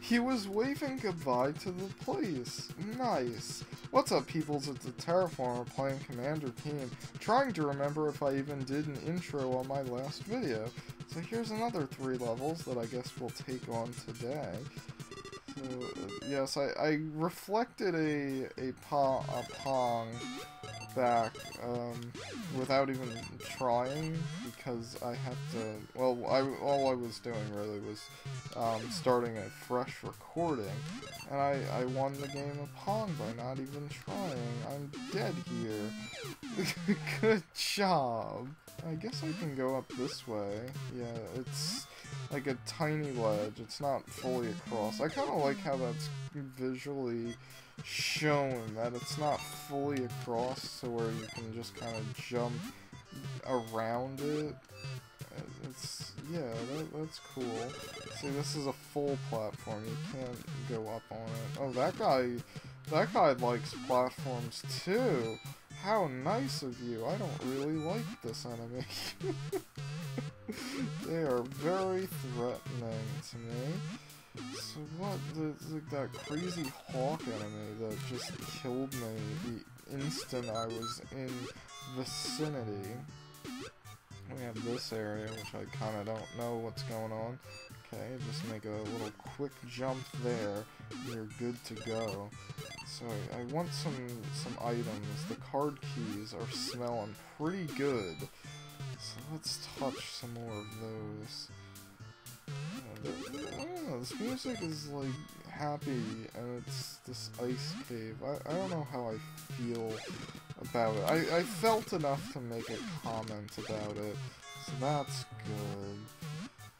He was waving goodbye to the place. Nice. What's up, peoples? It's the Terraformer playing Commander Keen. Trying to remember if I even did an intro on my last video. So here's another 3 levels that I guess we'll take on today. So, yes, I reflected a Pong back without even trying, because I have to, well, all I was doing really was starting a fresh recording, and I won the game of Pong by not even trying. I'm dead here. Good job. I guess I can go up this way. Yeah, it's like a tiny ledge. It's not fully across. I kind of like how that's visually shown, that it's not fully across, so where you can just kind of jump around it. It's, yeah, that's cool. See, this is a full platform. You can't go up on it. Oh, that guy likes platforms too. How nice of you. I don't really like this enemy. They are very threatening to me. So what, that crazy hawk enemy that just killed me the instant I was in vicinity. We have this area, which I kinda don't know what's going on. Okay, just make a little quick jump there, you're good to go. So I want some items. The card keys are smelling pretty good. So let's touch some more of those. I don't know, this music is like happy, and it's this ice cave. I don't know how I feel about it. I felt enough to make a comment about it, so that's good.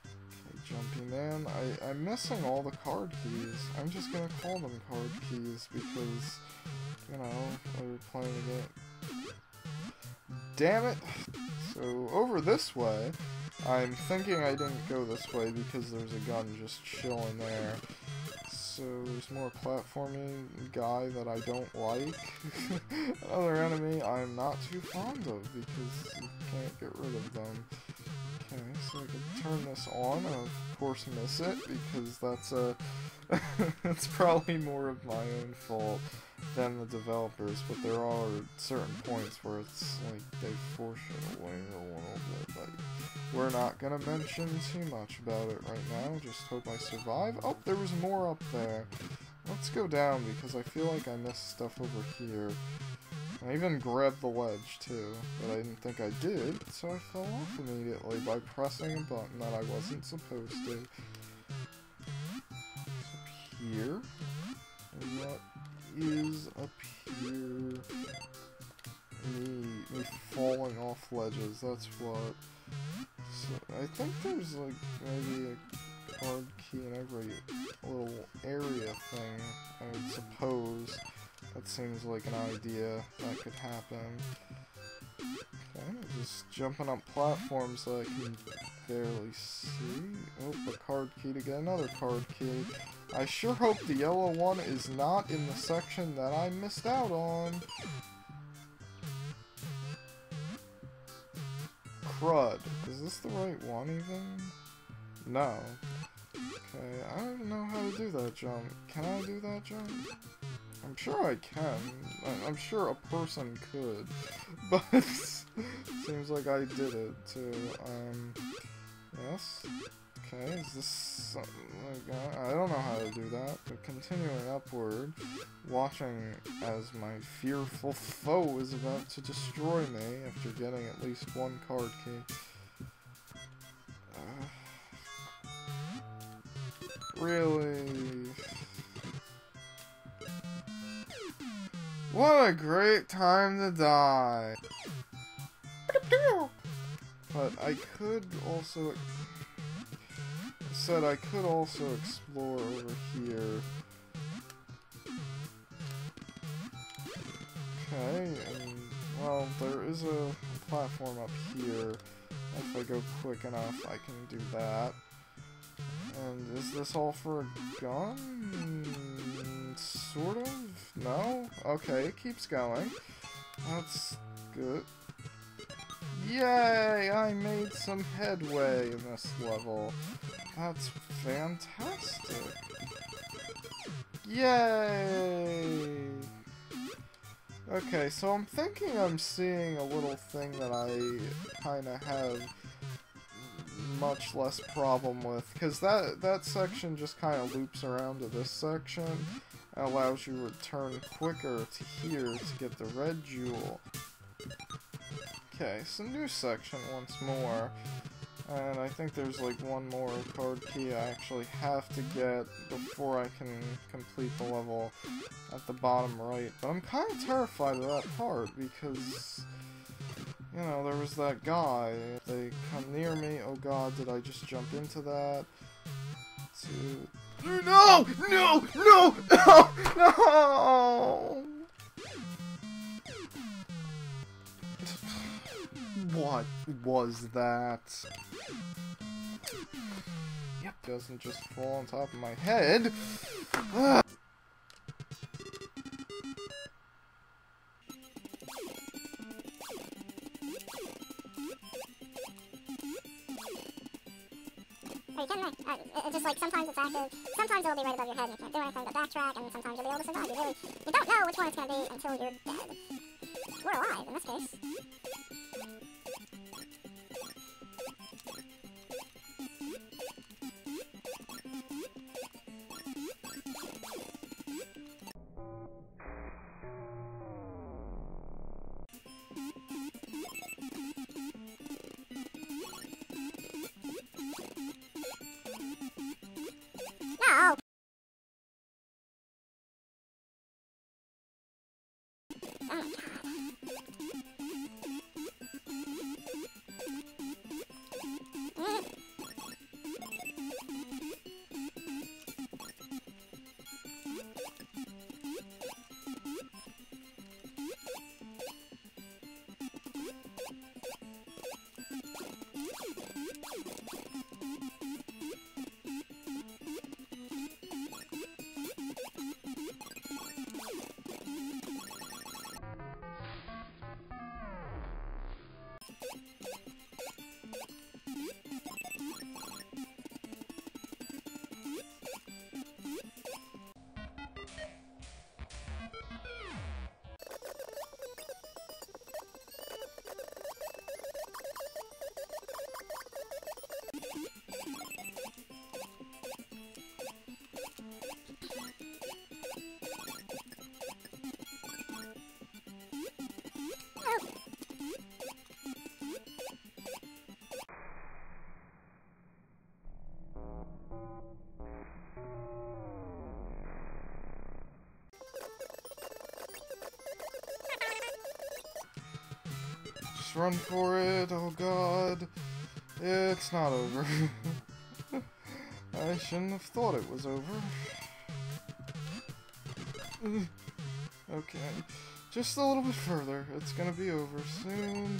Okay, Jumpy Man, I'm missing all the card keys. I'm just gonna call them card keys because, you know, I was playing it. Damn it! So, over this way. I'm thinking I didn't go this way because there's a gun just chilling there. So there's more platforming guy that I don't like. Another enemy I'm not too fond of because you can't get rid of them. Okay, so I can turn this on and of course miss it because that's a that's probably more of my own fault than the developers, but there are certain points where it's like they force it away a little bit, but we're not gonna mention too much about it right now. Just hope I survive. Oh, there was more up there. Let's go down because I feel like I missed stuff over here. I even grabbed the ledge too, but I didn't think I did, so I fell off immediately by pressing a button that I wasn't supposed to. Here, and what is up here? Me falling off ledges, that's what. So I think there's like maybe a card key in every little area thing, I would suppose. That seems like an idea that could happen. Okay, just jumping up platforms that I can barely see. Oh, a card key to get another card key. I sure hope the yellow one is not in the section that I missed out on. Crud. Is this the right one even? No. Okay, I don't know how to do that jump. Can I do that jump? I'm sure I can. I'm sure a person could. But seems like I did it too. Yes. Okay, is this something like that? I don't know how to do that, but continuing upward, watching as my fearful foe is about to destroy me after getting at least one card key. Really? What a great time to die! But I could also... I could also explore over here. Okay, and, well, there is a platform up here. If I go quick enough, I can do that. And is this all for a gun? Sort of? No? Okay, it keeps going. That's good. Yay! I made some headway in this level. That's fantastic. Yay! Okay, so I'm thinking I'm seeing a little thing that I kinda have much less problem with, because that section just kinda loops around to this section and allows you to return quicker to here to get the red jewel. Okay, so new section once more. And I think there's like one more card key I actually have to get before I can complete the level at the bottom right. But I'm kind of terrified of that part because, you know, there was that guy. If they come near me, oh god, did I just jump into that? Two. No! No! No! No! No! What was that? Yep. Doesn't just fall on top of my head. Ah. Just like sometimes it's active, sometimes it'll be right above your head and you can't do anything but backtrack, and sometimes you'll be able to survive. You don't know which one it's gonna be until you're dead. Or alive in this case. Run for it, oh god. It's not over. I shouldn't have thought it was over. Okay. Just a little bit further. It's gonna be over soon.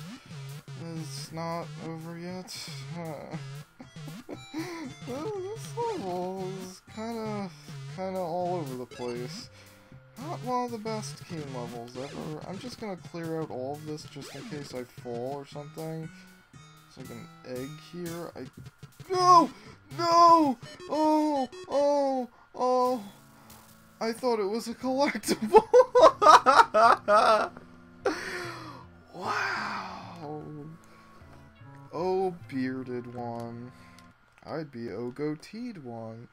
It's not over yet. This level is kinda all over the place. Not one of the best Keen levels ever. I'm just gonna clear out all of this just in case I fall or something. It's like an egg here. No! No! Oh! Oh! Oh! I thought it was a collectible! Wow! Oh, bearded one. I'd be oh goateed one.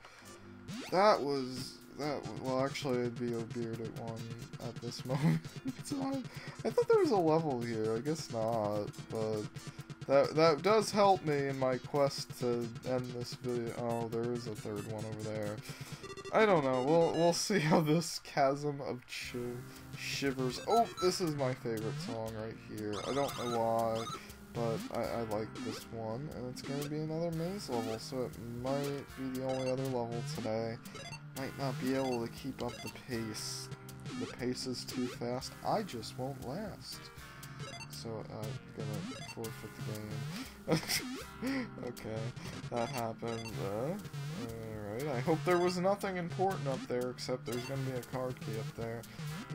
Well, actually, I'd be a bearded one at this moment. I thought there was a level here. I guess not, but that does help me in my quest to end this video. Oh, there is a third one over there. I don't know. We'll see how this Chasm of Chills shivers. Oh, this is my favorite song right here. I don't know why, but I like this one, and it's going to be another maze level, so it might be the only other level today. Might not be able to keep up the pace. The pace is too fast. I just won't last. So I'm gonna forfeit the game. Okay, that happened. Alright, I hope there was nothing important up there except there's gonna be a card key up there.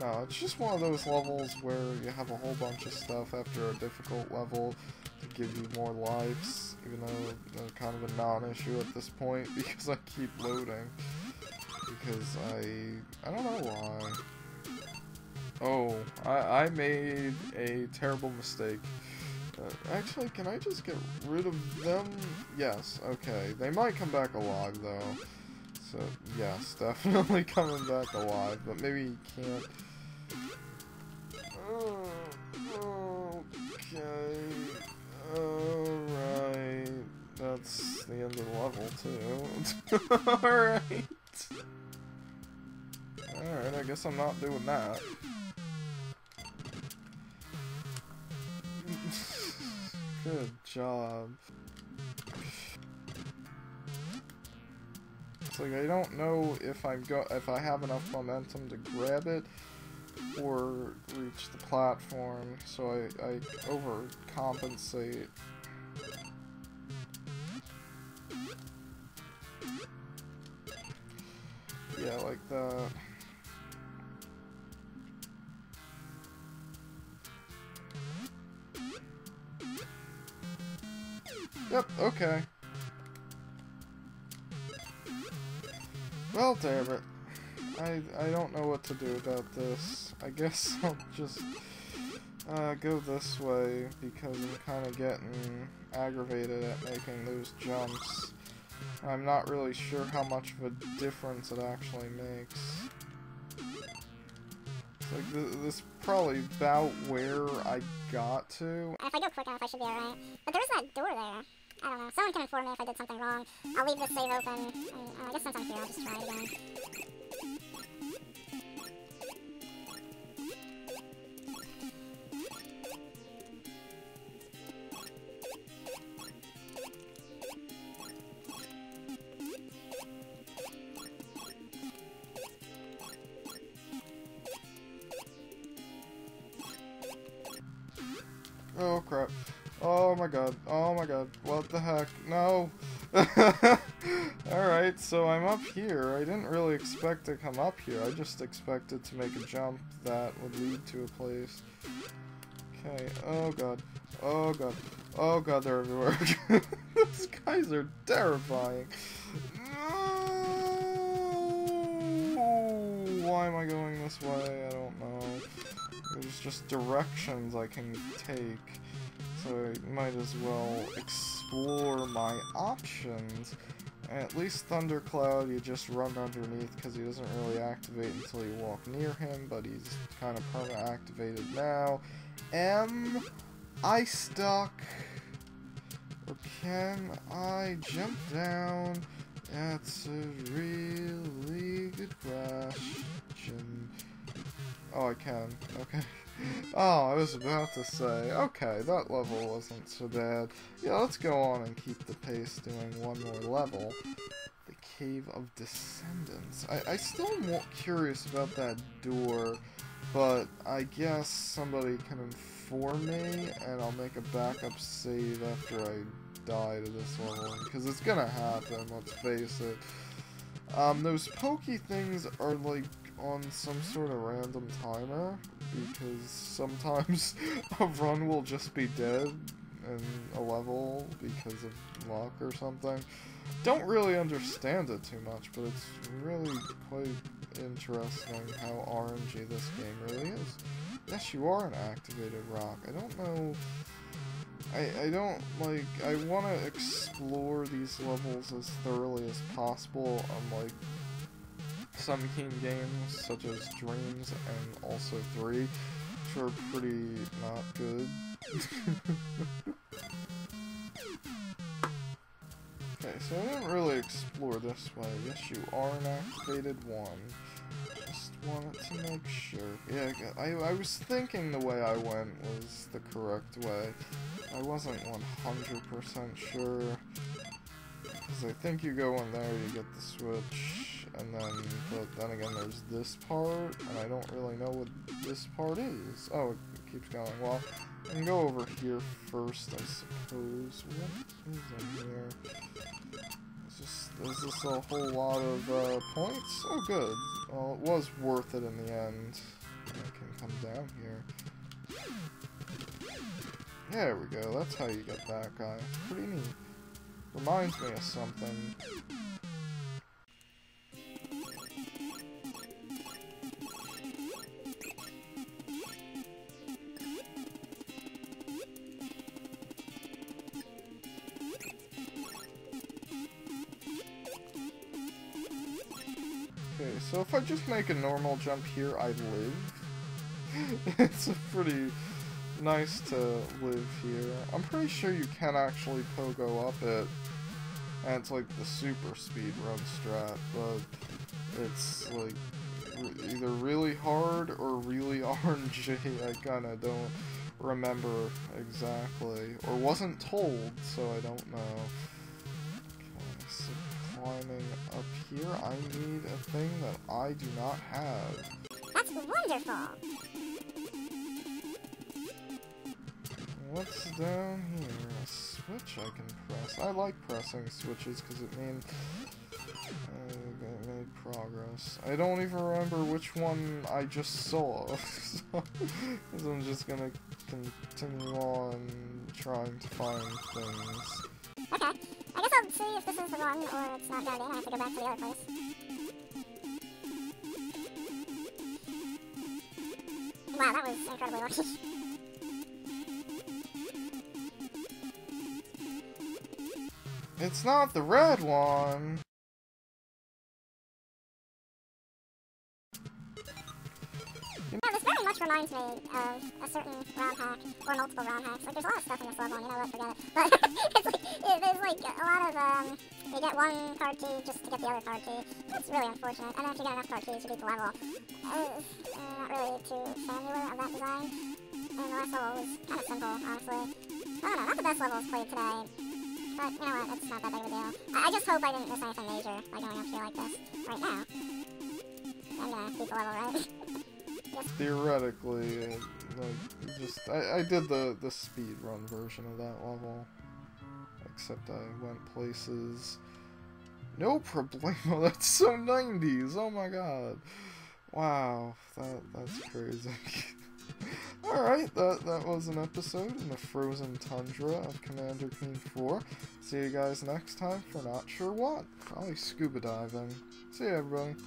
No, it's just one of those levels where you have a whole bunch of stuff after a difficult level to give you more lives, even though it's kind of a non-issue at this point because I keep loading. Because I don't know why. Oh, I made a terrible mistake. Actually, can I just get rid of them? Yes, okay. They might come back alive, though. So, yes, definitely coming back alive, but maybe you can't. Oh, okay. Alright. That's the end of the level, too. Alright. Alright, I guess I'm not doing that. Good job. It's like I don't know if I have enough momentum to grab it or reach the platform, so I overcompensate. Yeah, like that. Yep, okay. Well, damn it. I don't know what to do about this. I guess I'll just go this way because I'm kind of getting aggravated at making those jumps. I'm not really sure how much of a difference it actually makes. It's like this is probably about where I got to. If I go quick enough, I should be alright. But there is that door there. I don't know. Someone can inform me if I did something wrong. I'll leave this save open. And I guess since I'm here, I'll just try it again. Oh crap. Oh my god, oh my god, what the heck, no! Alright, so I'm up here. I didn't really expect to come up here, I just expected to make a jump that would lead to a place. Okay, oh god, oh god, oh god, they're everywhere. These guys are terrifying. No! Why am I going this way? I don't know. There's just directions I can take. So I might as well explore my options. At least Thundercloud, you just run underneath because he doesn't really activate until you walk near him, but he's kind of perma-activated now. Am I stuck? Or can I jump down? That's a really good question. Oh, I can. Okay. Oh, I was about to say, okay, that level wasn't so bad. Yeah, let's go on and keep the pace doing one more level. The Cave of Descendants. I still am curious about that door, but I guess somebody can inform me, and I'll make a backup save after I die to this level, because it's gonna happen, let's face it. Those pokey things are like on some sort of random timer, because sometimes a run will just be dead in a level because of luck or something. Don't really understand it too much, but it's really quite interesting how RNG this game really is. Yes, you are an activated rock. I don't know... I don't, like, I want to explore these levels as thoroughly as possible, unlike some Keen games, such as Dreams and also 3, which are pretty not good. Okay, so I didn't really explore this way. Yes, you are an activated one. Just wanted to make sure. Yeah, I was thinking the way I went was the correct way. I wasn't 100% sure. Because I think you go in there, you get the switch, and then, but then again, there's this part, and I don't really know what this part is. Oh, it keeps going. Well, I can go over here first, I suppose. What is in here? Is this a whole lot of points? Oh, good. Well, it was worth it in the end. I can come down here. There we go, that's how you get that guy. Pretty neat. Reminds me of something. Okay, so if I just make a normal jump here, I live. It's pretty nice to live here. I'm pretty sure you can actually pogo up it, and it's like the super speed run strat, but it's like either really hard or really RNG. I kinda don't remember exactly, or wasn't told, so I don't know. Okay, so climbing up here, I need a thing that I do not have. That's wonderful! What's down here? A switch I can press. I like pressing switches because it means I made progress. I don't even remember which one I just saw, so I'm just gonna continue on trying to find things. Okay, I guess I'll see if this is the one or it's not guiding. I have to go back to the other place. Wow, that was incredibly lucky. It's not the red one! No, this very much reminds me of a certain round hack, or multiple round hacks. Like, there's a lot of stuff in this level, and you know what, forget it. But there's like a lot of, you get one card key just to get the other card key. That's really unfortunate. I don't know if you get enough card keys to beat the level. I'm not really too familiar of that design. And the last level was kind of simple, honestly. I don't know, not the best level I've played today. But, you know what, that's not that big of a deal. I just hope I didn't miss anything major by going up here like this right now. I'm gonna keep the level, right? Yes. Theoretically, like, just, I did the speedrun version of that level. Except I went places. No problemo, that's so 90s, oh my god. Wow, that's crazy. Alright, that was an episode in the frozen tundra of Commander Keen 4. See you guys next time for not sure what. Probably scuba diving. See you, everybody.